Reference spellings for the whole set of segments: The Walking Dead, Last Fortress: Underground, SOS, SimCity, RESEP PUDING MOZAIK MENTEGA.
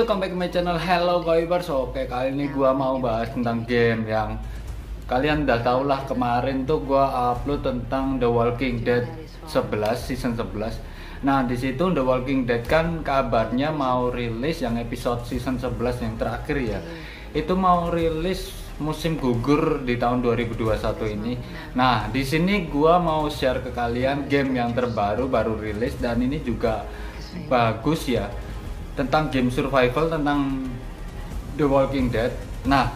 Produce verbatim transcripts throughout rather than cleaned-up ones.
welcome back to my channel. Hello Goibers. Oke, kali ini gua mau bahas tentang game yang kalian udah tau lah, kemarin tuh gua upload tentang The Walking Dead sebelas, season sebelas. Nah, disitu The Walking Dead kan kabarnya mau rilis yang episode season sebelas yang terakhir ya. Itu mau rilis musim gugur di tahun dua ribu dua puluh satu ini. Nah, di sini gua mau share ke kalian game yang terbaru baru rilis dan ini juga bagus ya, tentang game survival tentang The Walking Dead. Nah,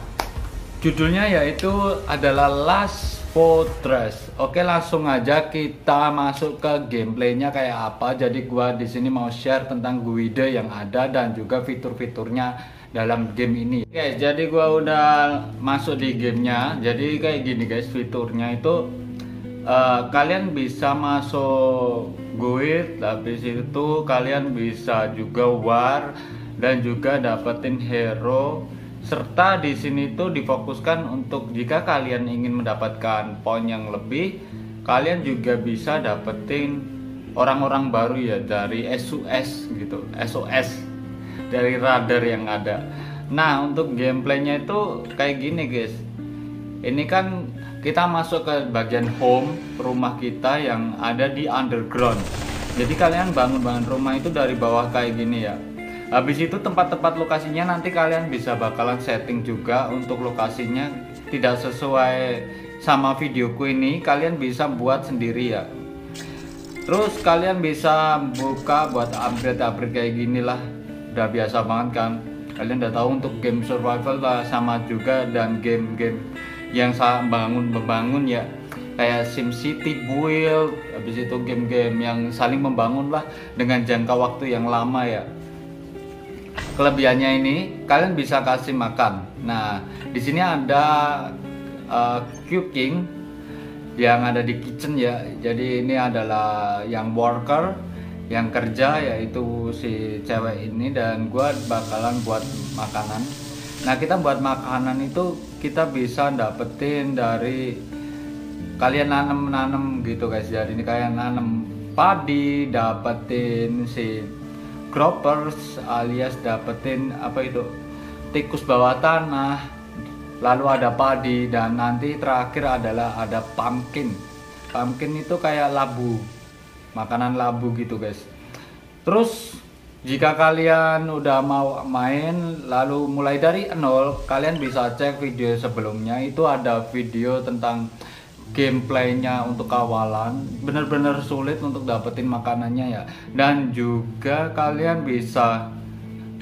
judulnya yaitu adalah Last Fortress. Oke, langsung aja kita masuk ke gameplaynya kayak apa. Jadi gua di sini mau share tentang guide yang ada dan juga fitur-fiturnya dalam game ini. Oke, jadi gua udah masuk di gamenya. Jadi kayak gini guys, fiturnya itu uh, kalian bisa masuk guide, habis itu kalian bisa juga war dan juga dapetin hero. Serta di sini tuh difokuskan untuk jika kalian ingin mendapatkan poin yang lebih, kalian juga bisa dapetin orang-orang baru ya dari S O S gitu, S O S dari radar yang ada. Nah, untuk gameplaynya itu kayak gini guys. Ini kan kita masuk ke bagian home rumah kita yang ada di underground. Jadi kalian bangun-bangun rumah itu dari bawah kayak gini ya. Habis itu tempat-tempat lokasinya nanti kalian bisa bakalan setting juga untuk lokasinya. Tidak sesuai sama videoku ini, kalian bisa buat sendiri ya. Terus kalian bisa buka buat upgrade-upgrade kayak gini lah. Udah biasa banget kan. Kalian udah tahu untuk game survival lah, sama juga dan game-game yang bangun-membangun ya, kayak SimCity build. Habis itu game-game yang saling membangun lah dengan jangka waktu yang lama ya. Kelebihannya ini kalian bisa kasih makan. Nah, di sini ada uh, cooking yang ada di kitchen ya. Jadi ini adalah yang worker yang kerja yaitu si cewek ini, dan gua bakalan buat makanan. Nah, kita buat makanan itu kita bisa dapetin dari kalian nanem-nanem gitu guys. Jadi ini kayak nanem padi, dapetin si croppers alias dapetin apa itu tikus bawah tanah, lalu ada padi, dan nanti terakhir adalah ada pumpkin. Pumpkin itu kayak labu, makanan labu gitu guys. Terus jika kalian udah mau main lalu mulai dari nol, kalian bisa cek video sebelumnya, itu ada video tentang gameplaynya untuk awalan. Bener-bener sulit untuk dapetin makanannya ya. Dan juga kalian bisa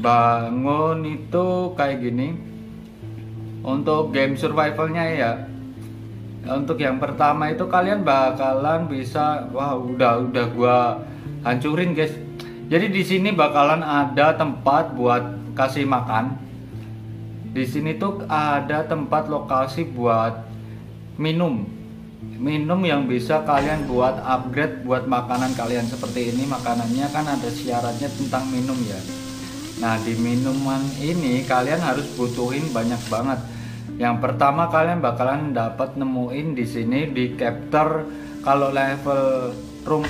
bangun itu kayak gini. Untuk game survivalnya ya, untuk yang pertama itu kalian bakalan bisa, wah udah udah gua hancurin guys. Jadi di sini bakalan ada tempat buat kasih makan. Di sini tuh ada tempat lokasi buat minum. Minum yang bisa kalian buat upgrade buat makanan kalian seperti ini. Makanannya kan ada syaratnya tentang minum ya. Nah, di minuman ini kalian harus butuhin banyak banget. Yang pertama kalian bakalan dapat nemuin di sini di capture kalau level room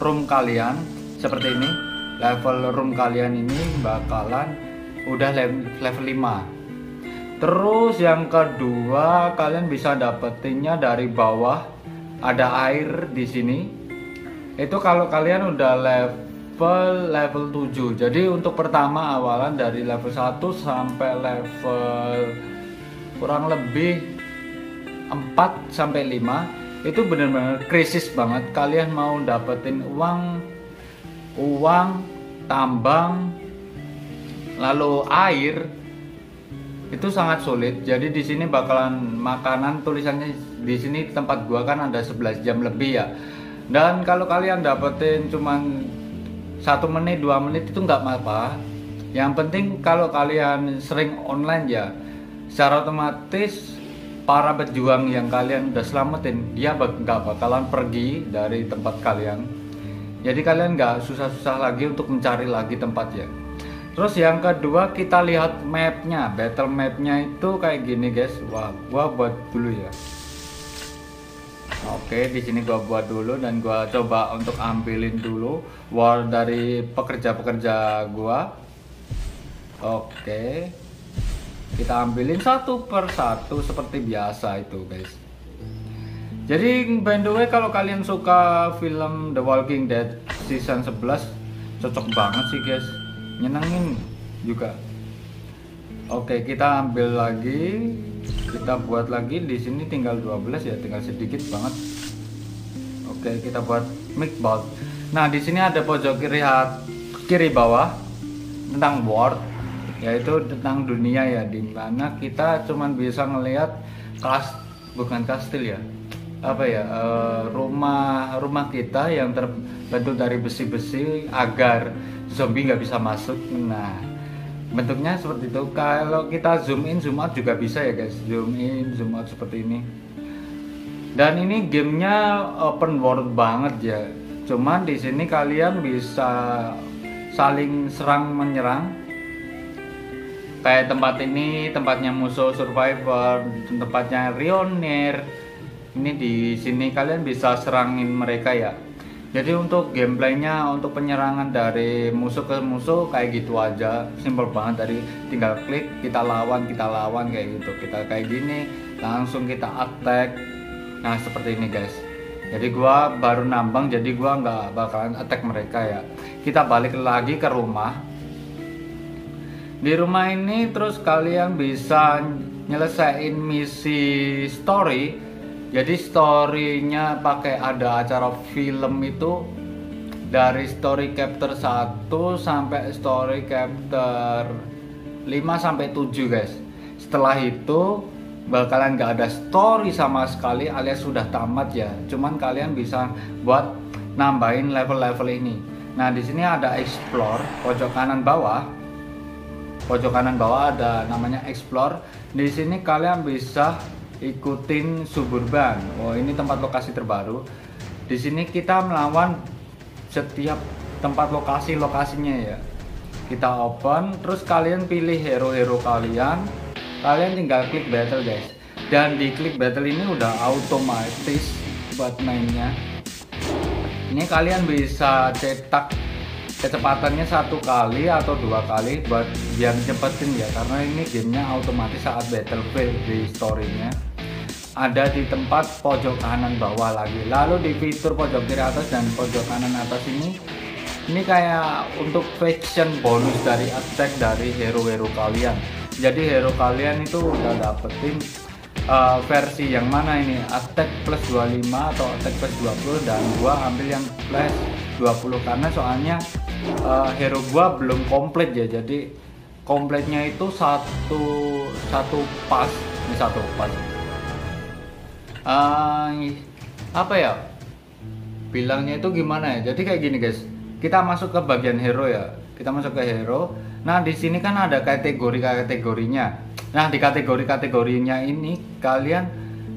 room kalian seperti ini. Level room kalian ini bakalan udah level lima. Terus yang kedua kalian bisa dapetinnya dari bawah, ada air di sini. Itu kalau kalian udah level level tujuh. Jadi untuk pertama awalan dari level satu sampai level kurang lebih empat sampai lima itu benar-benar krisis banget. Kalian mau dapetin uang, uang, tambang, lalu air, itu sangat sulit. Jadi di sini bakalan makanan tulisannya di sini tempat gua kan ada sebelas jam lebih ya. Dan kalau kalian dapetin cuman satu menit dua menit itu nggak apa-apa. Yang penting kalau kalian sering online ya, secara otomatis para pejuang yang kalian udah selamatin dia nggak bakalan pergi dari tempat kalian. Jadi kalian nggak susah-susah lagi untuk mencari lagi tempat ya. Terus yang kedua kita lihat mapnya, battle mapnya itu kayak gini guys. Wah, gua buat dulu ya. Oke, di sini gua buat dulu dan gua coba untuk ambilin dulu war dari pekerja-pekerja gua. Oke, kita ambilin satu per satu seperti biasa itu, guys. Jadi by the way, kalau kalian suka film The Walking Dead season sebelas, cocok banget sih, guys. Nyenengin juga. Oke, kita ambil lagi. Kita buat lagi di sini tinggal dua belas ya, tinggal sedikit banget. Oke, kita buat meatball. Nah, di sini ada pojok kiri kiri bawah tentang world, yaitu tentang dunia ya, dimana kita cuman bisa ngelihat kas bukan kastil ya. Apa ya? E, rumah rumah kita yang terbentuk dari besi-besi agar zombie nggak bisa masuk. Nah, bentuknya seperti itu. Kalau kita zoom in zoom out juga bisa ya, guys. Zoom in zoom out seperti ini. Dan ini gamenya open world banget ya. Cuman di sini kalian bisa saling serang menyerang. Kayak tempat ini tempatnya musuh survivor, tempatnya Rioneer. Ini di sini kalian bisa serangin mereka ya. Jadi untuk gameplaynya, untuk penyerangan dari musuh ke musuh kayak gitu aja, simple banget. Dari tinggal klik, kita lawan, kita lawan kayak gitu, kita kayak gini, langsung kita attack. Nah seperti ini, guys. Jadi gua baru nambang, jadi gua nggak bakalan attack mereka ya. Kita balik lagi ke rumah. Di rumah ini terus kalian bisa nyelesain misi story. Jadi story-nya pakai ada acara film itu dari story chapter satu sampai story chapter lima sampai tujuh, guys. Setelah itu bakalan gak ada story sama sekali alias sudah tamat ya. Cuman kalian bisa buat nambahin level-level ini. Nah, di sini ada explore pojok kanan bawah. Pojok kanan bawah ada namanya explore. Di sini kalian bisa ikutin suburban. Oh, ini tempat lokasi terbaru. Di sini kita melawan setiap tempat lokasi lokasinya ya. Kita open, terus kalian pilih hero-hero kalian. Kalian tinggal klik battle, guys. Dan di klik battle ini udah otomatis buat mainnya. Ini kalian bisa cetak kecepatannya satu kali atau dua kali buat biar cepetin ya, karena ini gamenya otomatis saat battlefield. Di storynya ada di tempat pojok kanan bawah lagi, lalu di fitur pojok kiri atas dan pojok kanan atas ini ini kayak untuk faction bonus dari attack dari hero-hero kalian. Jadi hero kalian itu udah dapetin uh, versi yang mana ini, attack plus dua puluh lima atau attack plus dua puluh, dan gua ambil yang plus dua puluh karena soalnya Uh, hero gua belum komplit ya. Jadi komplitnya itu satu satu pas, ini satu pas. Uh, apa ya? Bilangnya itu gimana ya? Jadi kayak gini, guys. Kita masuk ke bagian hero ya. Kita masuk ke hero. Nah, di sini kan ada kategori-kategorinya. Nah, di kategori-kategorinya ini kalian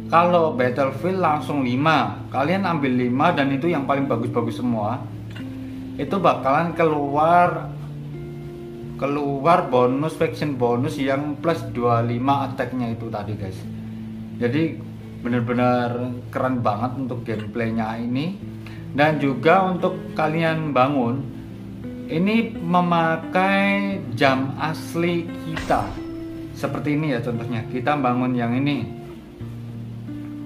kalau battlefield langsung lima, kalian ambil lima dan itu yang paling bagus-bagus semua. Itu bakalan keluar keluar bonus faction bonus yang plus dua puluh lima attack-nya itu tadi, guys. Jadi bener-bener keren banget untuk gameplaynya ini. Dan juga untuk kalian bangun ini memakai jam asli kita seperti ini ya. Contohnya kita bangun yang ini.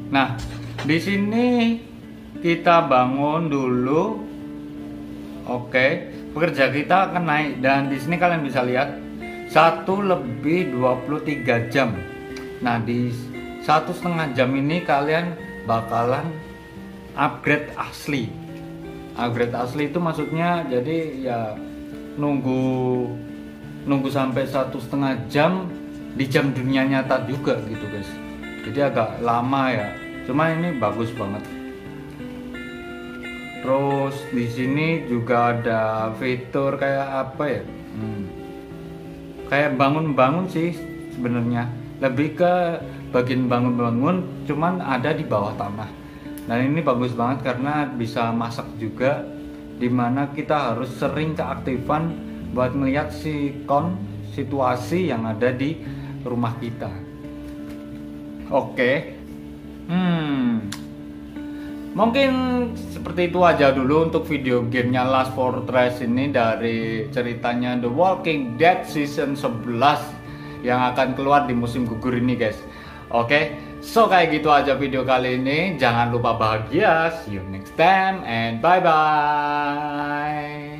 Nah, di sini kita bangun dulu. Oke, pekerja kita akan naik, dan di sini kalian bisa lihat satu lebih dua puluh tiga jam. Nah, di satu setengah jam ini kalian bakalan upgrade asli. Upgrade asli itu maksudnya jadi ya nunggu nunggu sampai satu setengah jam di jam dunia nyata juga gitu, guys. Jadi agak lama ya. Cuma ini bagus banget. Terus di sini juga ada fitur kayak apa ya? Hmm. Kayak bangun-bangun sih sebenarnya. Lebih ke bagian bangun-bangun, cuman ada di bawah tanah. Nah, ini bagus banget karena bisa masak juga. Dimana kita harus sering keaktifan buat melihat sikon situasi yang ada di rumah kita. Oke. Hmm. Mungkin seperti itu aja dulu untuk video gamenya Last Fortress ini dari ceritanya The Walking Dead season sebelas yang akan keluar di musim gugur ini, guys. Oke, okay? So kayak gitu aja video kali ini. Jangan lupa bahagia. See you next time and bye bye.